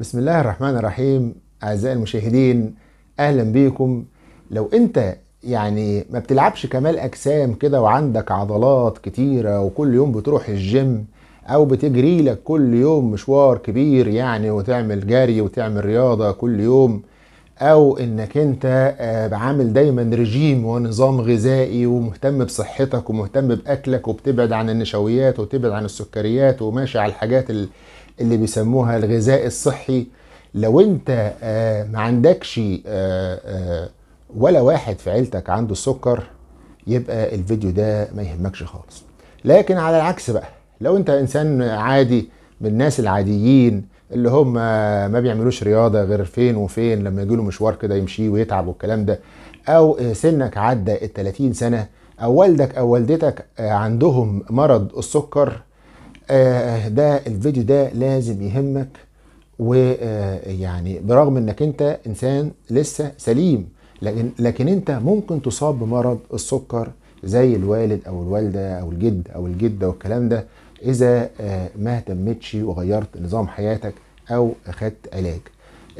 بسم الله الرحمن الرحيم. أعزائي المشاهدين أهلا بيكم. لو أنت يعني ما بتلعبش كمال أجسام كده وعندك عضلات كتيرة وكل يوم بتروح الجيم أو بتجري لك كل يوم مشوار كبير يعني وتعمل جري وتعمل رياضة كل يوم، أو إنك أنت عامل دايما رجيم ونظام غذائي ومهتم بصحتك ومهتم بأكلك وبتبعد عن النشويات وبتبعد عن السكريات وماشي على الحاجات اللي بيسموها الغذاء الصحي، لو انت ما عندكش ولا واحد في عيلتك عنده السكر يبقى الفيديو ده ما يهمكش خالص. لكن على العكس بقى، لو انت انسان عادي من الناس العاديين اللي هم ما بيعملوش رياضة غير فين وفين لما يجيله مشوار كده يمشي ويتعب والكلام ده، او سنك عدى ال 30 سنة او والدك او والدتك عندهم مرض السكر، ده الفيديو ده لازم يهمك، ويعني برغم انك انت انسان لسه سليم لكن انت ممكن تصاب بمرض السكر زي الوالد او الوالدة او الجد او الجدة والكلام ده اذا ما اهتمتش وغيرت نظام حياتك او اخدت علاج.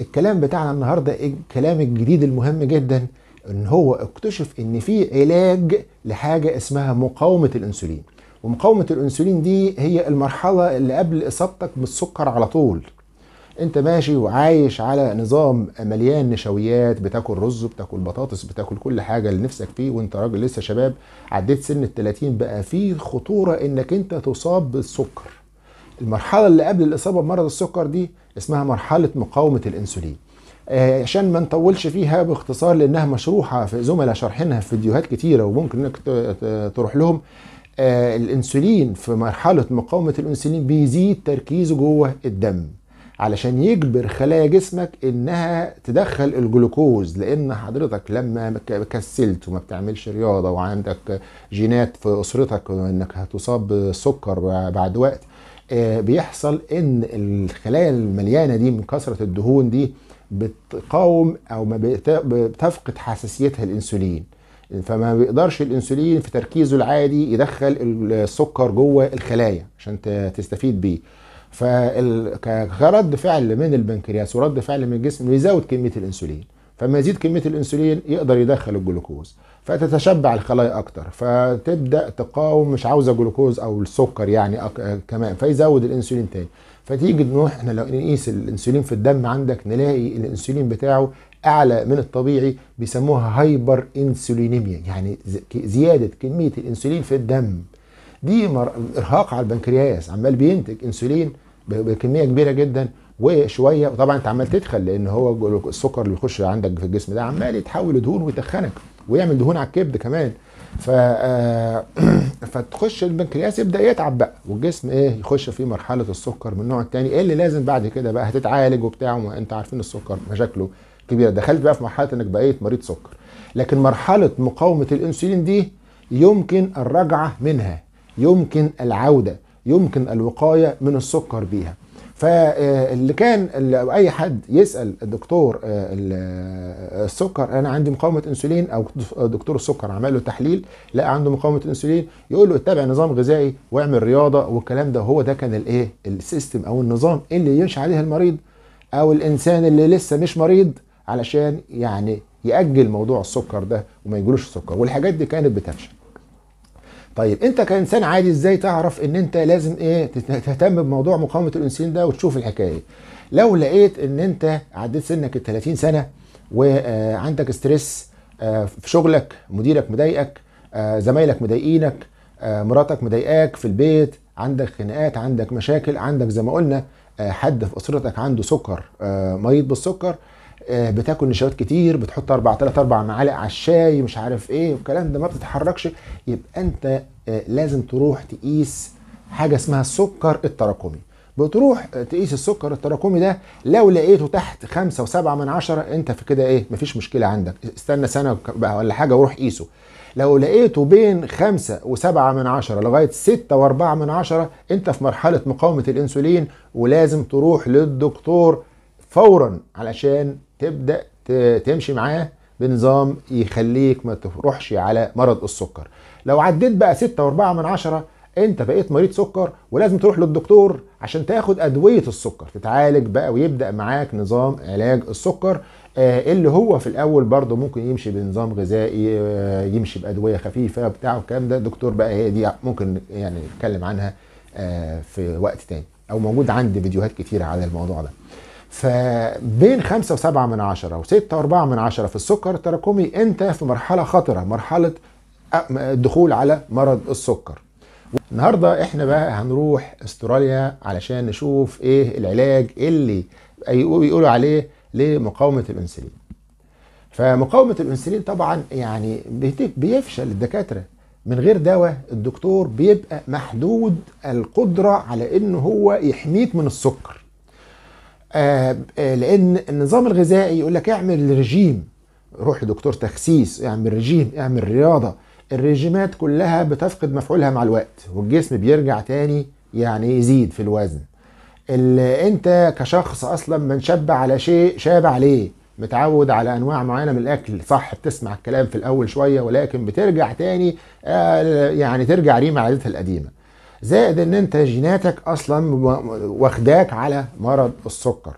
الكلام بتاعنا النهاردة الكلام الجديد المهم جدا، ان هو اكتشف ان في علاج لحاجة اسمها مقاومة الانسولين، ومقاومة الأنسولين دي هي المرحلة اللي قبل إصابتك بالسكر على طول. أنت ماشي وعايش على نظام مليان نشويات، بتاكل رز بتاكل بطاطس بتاكل كل حاجة اللي نفسك فيه وأنت راجل لسه شباب، عديت سن ال30 بقى فيه خطورة إنك أنت تصاب بالسكر. المرحلة اللي قبل الإصابة بمرض السكر دي اسمها مرحلة مقاومة الأنسولين. عشان ما نطولش فيها باختصار لأنها مشروحة في زملاء شارحينها في فيديوهات كتيرة وممكن إنك تروح لهم. الانسولين في مرحلة مقاومة الانسولين بيزيد تركيزه جوه الدم علشان يجبر خلايا جسمك انها تدخل الجلوكوز، لان حضرتك لما كسلت وما بتعملش رياضة وعندك جينات في اسرتك انك هتصاب بالسكر بعد وقت، بيحصل ان الخلايا المليانة دي من كثرة الدهون دي بتقاوم او ما بتفقد حساسيتها الانسولين، فما بيقدرش الانسولين في تركيزه العادي يدخل السكر جوه الخلايا عشان تستفيد بيه، فرد فعل من البنكرياس ورد فعل من الجسم بيزود كميه الانسولين، فما يزيد كميه الانسولين يقدر يدخل الجلوكوز فتتشبع الخلايا اكتر فتبدا تقاوم مش عاوزه جلوكوز او السكر يعني كمان، فيزود الانسولين تاني، فتيجي نروح احنا لو نقيس الانسولين في الدم عندك نلاقي الانسولين بتاعه اعلى من الطبيعي، بيسموها هايبر انسولينيميا، يعني زياده كميه الانسولين في الدم دي ارهاق على البنكرياس، عمال بينتج انسولين بكميه كبيره جدا وشويه، وطبعا انت عمال تدخل لان هو السكر اللي بيخش عندك في الجسم ده عمال يتحول لدهون ويتخنك ويعمل دهون على الكبد كمان، فتخش البنكرياس يبدا يتعب بقى، والجسم ايه يخش في مرحله السكر من النوع الثاني، ايه اللي لازم بعد كده بقى هتتعالج وبتاع، انت عارفين السكر مشاكله كبيره، دخلت بقى في مرحله انك بقيت مريض سكر. لكن مرحله مقاومه الانسولين دي يمكن الرجعه منها، يمكن العوده، يمكن الوقايه من السكر بيها. فاللي كان او اي حد يسال الدكتور السكر انا عندي مقاومه انسولين، او دكتور السكر عمل له تحليل لقى عنده مقاومه انسولين، يقول له اتبع نظام غذائي واعمل رياضه والكلام ده، هو ده كان الايه السيستم او النظام اللي يمشي عليه المريض او الانسان اللي لسه مش مريض علشان يعني يأجل موضوع السكر ده وما يجيلوش السكر، والحاجات دي كانت بتفشل. طيب انت كانسان عادي ازاي تعرف ان انت لازم ايه تهتم بموضوع مقاومه الانسولين ده وتشوف الحكايه؟ لو لقيت ان انت عديت سنك ال 30 سنه وعندك ستريس في شغلك، مديرك مضايقك، زمايلك مضايقينك، مراتك مضايقاك في البيت، عندك خناقات، عندك مشاكل، عندك زي ما قلنا حد في اسرتك عنده سكر مريض بالسكر، بتاكل نشويات كتير، بتحط 3 4 معالق على الشاي مش عارف ايه والكلام ده، ما بتتحركش، يبقى انت لازم تروح تقيس حاجه اسمها السكر التراكمي. بتروح تقيس السكر التراكمي ده، لو لقيته تحت 5.7 انت في كده ايه مفيش مشكله عندك، استنى سنه ولا حاجه وروح قيسه. لو لقيته بين 5.7 لغاية 6.4 انت في مرحلة مقاومة الانسولين، ولازم تروح للدكتور فورا علشان تبدأ تمشي معاه بنظام يخليك ما تروحش على مرض السكر. لو عديت بقى 6.4 انت بقيت مريض سكر ولازم تروح للدكتور عشان تاخد ادويه السكر، تتعالج بقى ويبدا معاك نظام علاج السكر اللي هو في الاول برضه ممكن يمشي بنظام غذائي، يمشي بادويه خفيفه بتاع الكلام ده. الدكتور بقى هي دي ممكن يعني نتكلم عنها في وقت تاني، او موجود عندي فيديوهات كتيره على الموضوع ده. فبين 5.7 من 10 و6.4 من 10 في السكر التراكمي انت في مرحله خطره، مرحله الدخول على مرض السكر. النهارده احنا بقى هنروح استراليا علشان نشوف ايه العلاج اللي بيقولوا عليه لمقاومه الانسولين. فمقاومه الانسولين طبعا يعني بيفشل الدكاتره من غير دواء، الدكتور بيبقى محدود القدره على ان هو يحميك من السكر. لان النظام الغذائي يقول لك اعمل رجيم، روح لدكتور تخسيس، اعمل رجيم، اعمل رياضه. الرجيمات كلها بتفقد مفعولها مع الوقت والجسم بيرجع تاني يعني يزيد في الوزن. انت كشخص اصلا من شب على شيء شاب عليه، متعود على انواع معينه من الاكل، صح بتسمع الكلام في الاول شويه ولكن بترجع تاني يعني ترجع ريم على عادتها القديمه. زائد ان انت جيناتك اصلا واخداك على مرض السكر.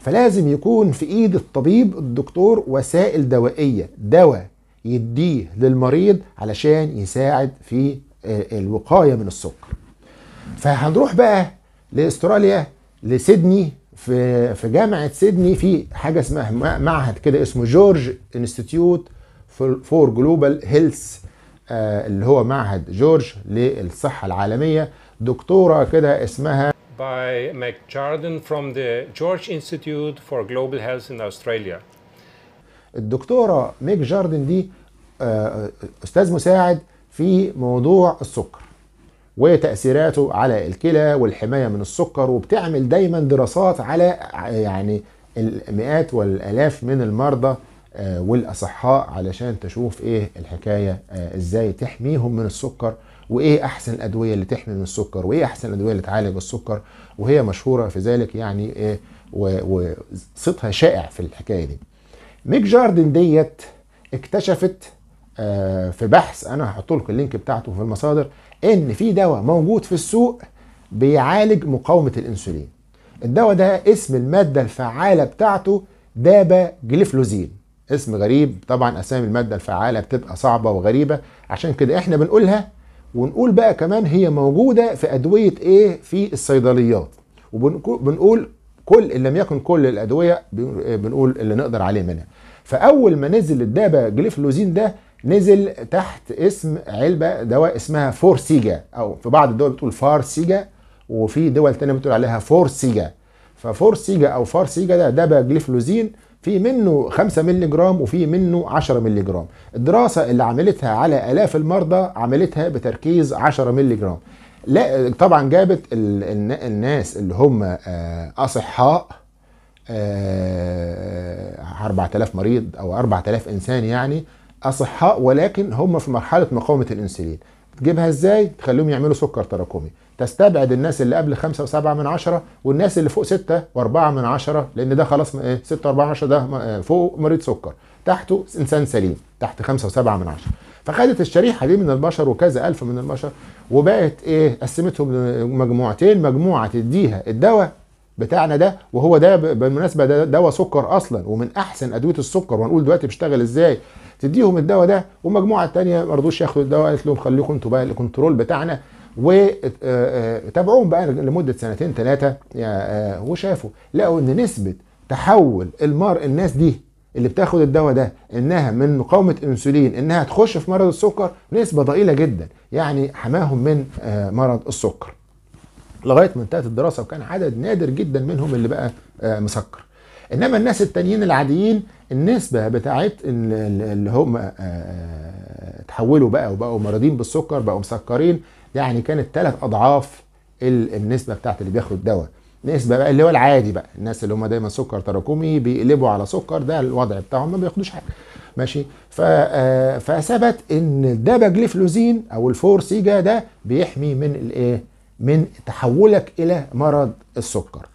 فلازم يكون في ايد الطبيب الدكتور وسائل دوائيه، دواء يديه للمريض علشان يساعد في الوقايه من السكر. فهنروح بقى لاستراليا لسيدني، في جامعه سيدني في حاجه اسمها معهد كده اسمه جورج انستيتيوت فور جلوبال هيلث، اللي هو معهد جورج للصحه العالميه. دكتوره كده اسمها by Mick Jarden from the George Institute for Global Health in Australia. الدكتورة ميك جاردن دي أستاذ مساعد في موضوع السكر وتأثيراته على الكلى والحماية من السكر، وبتعمل دايما دراسات على يعني المئات والآلاف من المرضى والأصحاء علشان تشوف إيه الحكاية، إزاي تحميهم من السكر، وايه احسن الادويه اللي تحمي من السكر، وايه احسن الادويه اللي تعالج السكر، وهي مشهوره في ذلك يعني ايه، وصوتها شائع في الحكايه دي. ميك جاردن ديت اكتشفت في بحث، انا هحط لكم اللينك بتاعته في المصادر، ان في دواء موجود في السوق بيعالج مقاومه الانسولين. الدواء ده اسم الماده الفعاله بتاعته داباجليفلوزين، اسم غريب طبعا، اسامي الماده الفعاله بتبقى صعبه وغريبه، عشان كده احنا بنقولها ونقول بقى كمان هي موجودة في أدوية إيه في الصيدليات، وبنقول كل إن لم يكن كل الأدوية بنقول اللي نقدر عليه منها. فأول ما نزل الداباجليفلوزين ده نزل تحت اسم علبة دواء اسمها فورسيجا، أو في بعض الدول بتقول فارسيجا وفي دول تانية بتقول عليها فورسيجا. ففورسيجا أو فارسيجا ده داباجليفلوزين في منه 5 مللي جرام وفي منه 10 مللي جرام. الدراسة اللي عملتها على آلاف المرضى عملتها بتركيز 10 مللي جرام. لا طبعا جابت الناس اللي هم أصحاء 4000 مريض أو 4000 إنسان يعني أصحاء، ولكن هم في مرحلة مقاومة الأنسولين. تجيبها إزاي؟ تخليهم يعملوا سكر تراكمي، تستبعد الناس اللي قبل 5.7 من 10 والناس اللي فوق 6.4 من 10، لان ده خلاص 6.4 من 10 ده فوق مريض سكر، تحته انسان سليم تحت 5.7 من 10. فخدت الشريحه دي من البشر وكذا الف من البشر وبقت ايه، قسمتهم لمجموعتين، مجموعه تديها الدواء بتاعنا ده، وهو ده بالمناسبه ده دواء سكر اصلا ومن احسن ادويه السكر، وهنقول دلوقتي بيشتغل ازاي. تديهم الدواء ده، والمجموعه الثانيه ما رضوش ياخدوا الدواء، قالت لهم خليكم انتوا بقى الكنترول بتاعنا، وتابعوهم بقى لمده 2-3 سنين، وشافوا لقوا ان نسبه تحول الناس دي اللي بتاخد الدواء ده انها من مقاومه انسولين انها تخش في مرض السكر نسبه ضئيله جدا، يعني حماهم من مرض السكر لغايه ما انتهت الدراسه، وكان عدد نادر جدا منهم اللي بقى مسكر. انما الناس التانيين العاديين النسبه بتاعت اللي هم تحولوا بقى وبقوا مريضين بالسكر بقوا مسكرين يعني كانت 3 أضعاف النسبه بتاعت اللي بياخد دواء. نسبه بقى اللي هو العادي بقى، الناس اللي هم دايما سكر تراكمي بيقلبوا على سكر، ده الوضع بتاعهم ما بياخدوش حاجه ماشي. فثبت ان الداباجليفلوزين او الفورسيجا ده بيحمي من الايه، من تحولك الى مرض السكر.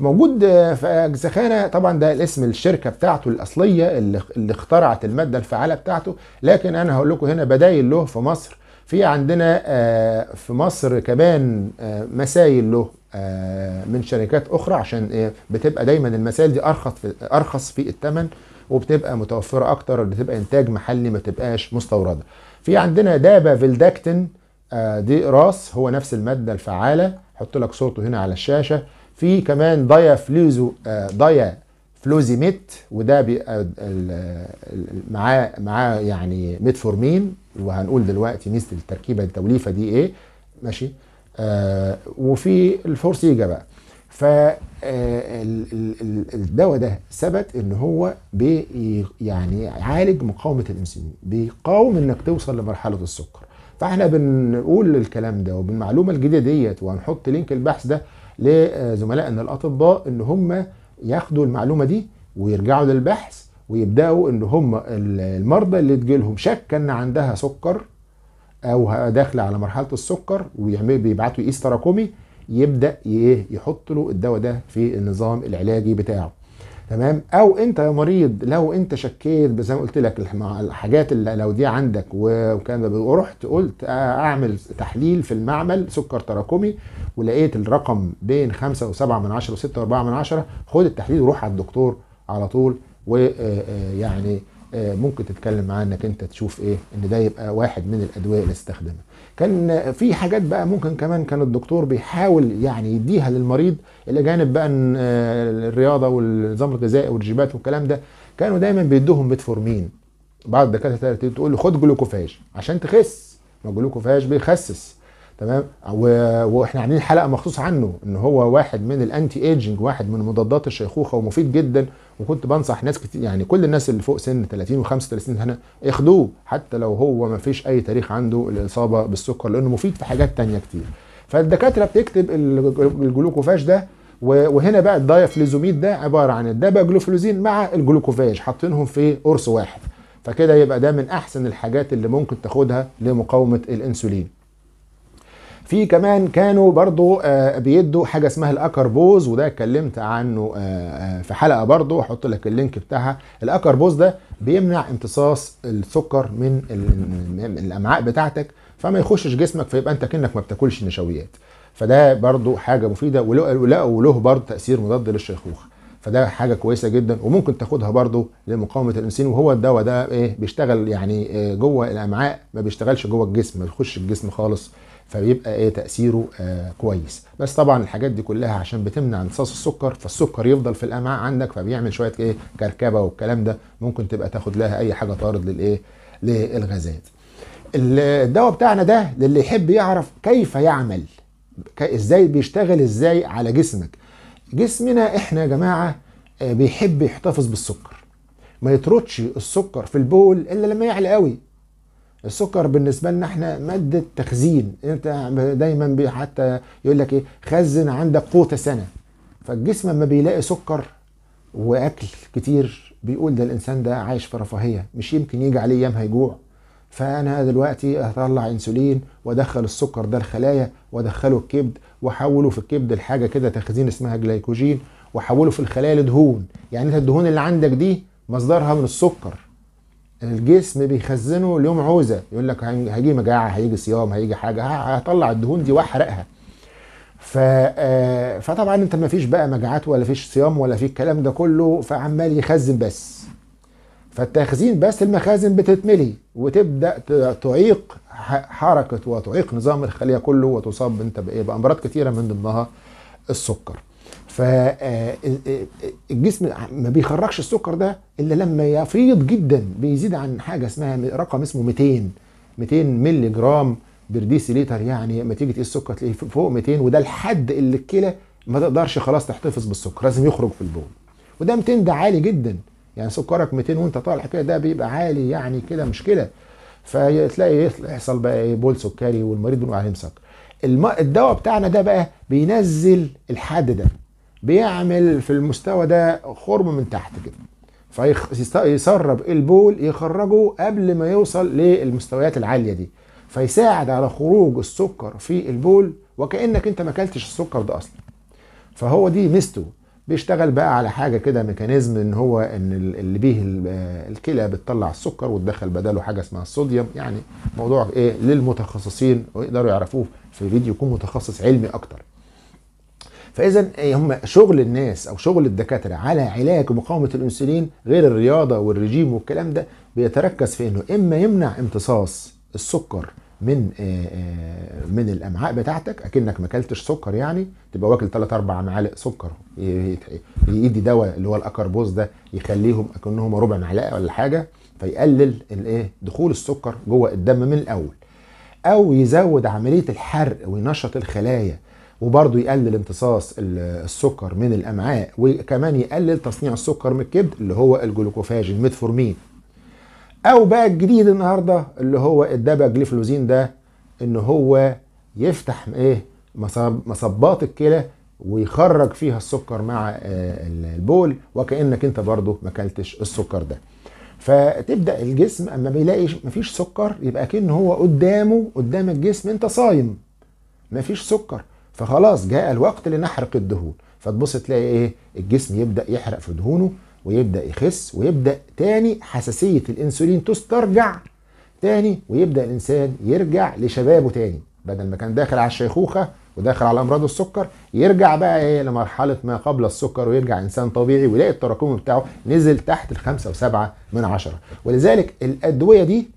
موجود في سخانه طبعا، ده اسم الشركه بتاعته الاصليه اللي اخترعت الماده الفعاله بتاعته، لكن انا هقول لكم هنا بدايل له في مصر. في عندنا في مصر كمان مسائل له من شركات اخرى، عشان بتبقى دايما المسائل دي ارخص في الثمن، وبتبقى متوفره اكتر، بتبقى انتاج محلي ما تبقاش مستورده. في عندنا دابافيلداكتين، دي راس، هو نفس الماده الفعاله، حط لك صوته هنا على الشاشه. في كمان ديافلوزيميت، وده بيبقى معاه يعني متفورمين، وهنقول دلوقتي ميزه التركيبه التوليفه دي ايه، ماشي. وفي الفورسيجا بقى، فالدواء ده ثبت ان هو يعني يعالج مقاومه الانسولين، بيقاوم انك توصل لمرحله السكر. فاحنا بنقول الكلام ده وبالمعلومه الجديده ديت، وهنحط لينك البحث ده لزملائنا الاطباء ان هم ياخدوا المعلومه دي ويرجعوا للبحث ويبداوا ان هم المرضى اللي تجيلهم شك ان عندها سكر او داخله على مرحله السكر وبيبعتوا يقيس تراكمي، يبدا يحط له الدواء ده في النظام العلاجي بتاعه، تمام. او انت يا مريض لو انت شكيت زي ما قلت لك الحاجات اللي لو دي عندك وكان ورحت قلت اعمل تحليل في المعمل سكر تراكمي ولقيت الرقم بين 5.7 و6.4، خد التحليل وروح على الدكتور على طول، ويعني ممكن تتكلم معاه انك انت تشوف ايه ان ده يبقى واحد من الادويه اللي تستخدمها. كان في حاجات بقى ممكن كمان كان الدكتور بيحاول يعني يديها للمريض، الى جانب بقى الرياضه والنظام الغذائي والرجيمات والكلام ده، كانوا دايما بيدوهم متفورمين. بعض الدكاتره تقول له خد جلوكوفاج عشان تخس، ما الجلوكوفاج بيخسس، تمام. واحنا عاملين حلقه مخصوص عنه ان هو واحد من الانتي ايجنج، واحد من مضادات الشيخوخه ومفيد جدا، وكنت بنصح ناس كتير يعني كل الناس اللي فوق سن 30 و35 هنا ياخدوه حتى لو هو ما فيش اي تاريخ عنده الاصابه بالسكر، لانه مفيد في حاجات تانية كتير. فالدكاتره بتكتب الجلوكوفاج ده، وهنا بقى الديافلوزيميت ده عباره عن الداباجليفلوزين مع الجلوكوفاج، حاطينهم في قرص واحد، فكده يبقى ده من احسن الحاجات اللي ممكن تاخدها لمقاومه الانسولين. في كمان كانوا برضو بيدوا حاجه اسمها الاكربوز، وده اتكلمت عنه في حلقه برضو، هحط لك اللينك بتاعها. الاكربوز ده بيمنع امتصاص السكر من الامعاء بتاعتك، فما يخشش جسمك، فيبقى انت كأنك ما بتاكلش نشويات، فده برضو حاجه مفيده، وله برضو تاثير مضاد للشيخوخه، فده حاجه كويسه جدا وممكن تاخدها برضو لمقاومه الانسولين. وهو الدواء ده ايه، بيشتغل يعني جوه الامعاء، ما بيشتغلش جوه الجسم، ما بيخش الجسم خالص، فبيبقى ايه تاثيره كويس. بس طبعا الحاجات دي كلها عشان بتمنع امتصاص السكر، فالسكر يفضل في الامعاء عندك، فبيعمل شويه ايه كركبه والكلام ده، ممكن تبقى تاخد لها اي حاجه طارد للايه للغازات. الدواء بتاعنا ده للي يحب يعرف كيف يعمل، ازاي بيشتغل، ازاي على جسمك. جسمنا احنا يا جماعه بيحب يحتفظ بالسكر، ما يطردش السكر في البول الا لما يعلى قوي. السكر بالنسبه لنا احنا ماده تخزين، انت دايما حتى يقول لك ايه خزن عندك قوت سنه. فالجسم لما بيلاقي سكر واكل كتير بيقول ده الانسان ده عايش في رفاهيه، مش يمكن يجي عليه ايام هيجوع، فانا دلوقتي هطلع انسولين وادخل السكر ده الخلايا وادخله الكبد واحوله في الكبد لحاجه كده تخزين اسمها جلايكوجين، واحوله في الخلايا لدهون. يعني انت الدهون اللي عندك دي مصدرها من السكر، الجسم بيخزنه ليوم عوزه، يقول لك هيجي مجاعه، هيجي صيام، هيجي حاجه، هطلع الدهون دي واحرقها. فطبعا انت ما فيش بقى مجاعات ولا فيش صيام ولا في الكلام ده كله، فعمال يخزن بس. فالتخزين بس المخازن بتتملي وتبدا تعيق حركه وتعيق نظام الخليه كله، وتصاب انت بايه بامراض كتيره من ضمنها السكر. فالجسم ما بيخرجش السكر ده الا لما يفيض جدا، بيزيد عن حاجه اسمها رقم اسمه 200 مللي جرام برديسيليتر، يعني لما تيجي تقيس السكر تلاقيه فوق 200، وده الحد اللي الكلى ما تقدرش خلاص تحتفظ بالسكر، لازم يخرج في البول. وده 200 ده عالي جدا، يعني سكرك 200 وانت طالع كده ده بيبقى عالي، يعني كده مشكله. فتلاقي يحصل بقى بول سكري والمريض بيقول عليه مسكر. الدواء بتاعنا ده بقى بينزل الحد ده، بيعمل في المستوى ده خرم من تحت كده، فيسرب البول يخرجه قبل ما يوصل للمستويات العاليه دي، فيساعد على خروج السكر في البول وكانك انت ما اكلتش السكر ده اصلا. فهو دي ميزته، بيشتغل بقى على حاجه كده ميكانيزم ان هو ان اللي بيه الكلى بتطلع السكر وتدخل بداله حاجه اسمها الصوديوم. يعني موضوع ايه للمتخصصين ويقدروا يعرفوه في فيديو يكون متخصص علمي اكتر. فاذا هم شغل الناس او شغل الدكاتره على علاج ومقاومه الانسولين غير الرياضه والرجيم والكلام ده بيتركز في انه اما يمنع امتصاص السكر من الامعاء بتاعتك اكنك ما اكلتش سكر، يعني تبقى واكل 3-4 معالق سكر يدي دواء اللي هو الاكربوز ده يخليهم اكنهم ربع معلقه ولا حاجه، فيقلل الايه دخول السكر جوه الدم من الاول، او يزود عمليه الحرق وينشط الخلايا وبرضه يقلل امتصاص السكر من الامعاء، وكمان يقلل تصنيع السكر من الكبد اللي هو الجلوكوفاجين متفورمين. او بقى الجديد النهارده اللي هو الداباجليفلوزين ده ان هو يفتح ايه مصبات الكلى ويخرج فيها السكر مع البول وكانك انت برضه ما اكلتش السكر ده. فتبدا الجسم اما بيلاقي مفيش سكر يبقى كأنه هو قدام الجسم انت صايم مفيش سكر، فخلاص جاء الوقت لنحرق الدهون، فتبص تلاقي ايه الجسم يبدا يحرق في دهونه ويبدأ يخس ويبدأ تاني حساسية الانسولين تسترجع تاني، ويبدأ الانسان يرجع لشبابه تاني، بدل ما كان داخل على الشيخوخة وداخل على امراض السكر يرجع بقى ايه لمرحلة ما قبل السكر ويرجع انسان طبيعي ويلاقي التراكم بتاعه نزل تحت 5.7. ولذلك الادوية دي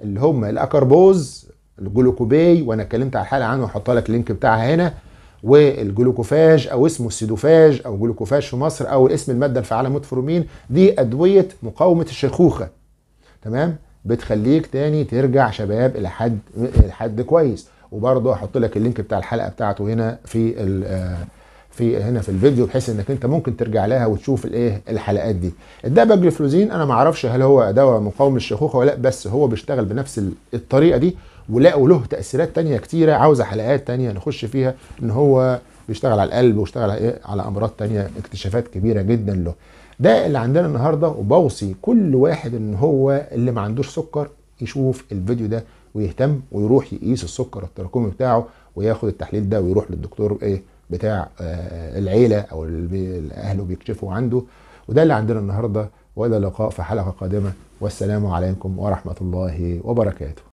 اللي هم الاكربوز الجلوكوباي وانا اتكلمت على الحلقة عنه وحطها لك اللينك بتاعها هنا، والجلوكوفاج او اسمه السيدوفاج او جلوكوفاج في مصر او اسم الماده الفعاله متفورمين، دي ادويه مقاومه الشيخوخه تمام، بتخليك تاني ترجع شباب الى حد كويس. وبرضه هحط لك اللينك بتاع الحلقه بتاعته هنا في الفيديو بحيث انك انت ممكن ترجع لها وتشوف الايه الحلقات دي. الداباجليفلوزين انا ما اعرفش هل هو دواء مقاوم للشيخوخه ولا لا، بس هو بيشتغل بنفس الطريقه دي، ولقوا له تاثيرات تانية كتيره عاوزه حلقات تانية نخش فيها، ان هو بيشتغل على القلب ويشتغل على ايه على امراض تانية، اكتشافات كبيره جدا له. ده اللي عندنا النهارده، وبوصي كل واحد ان هو اللي ما عندوش سكر يشوف الفيديو ده ويهتم ويروح يقيس السكر التراكمي بتاعه وياخد التحليل ده ويروح للدكتور ايه بتاع العيلة أو أهله بيكشفوا عنده. وده اللي عندنا النهاردة، وإلى اللقاء في حلقة قادمة، والسلام عليكم ورحمة الله وبركاته.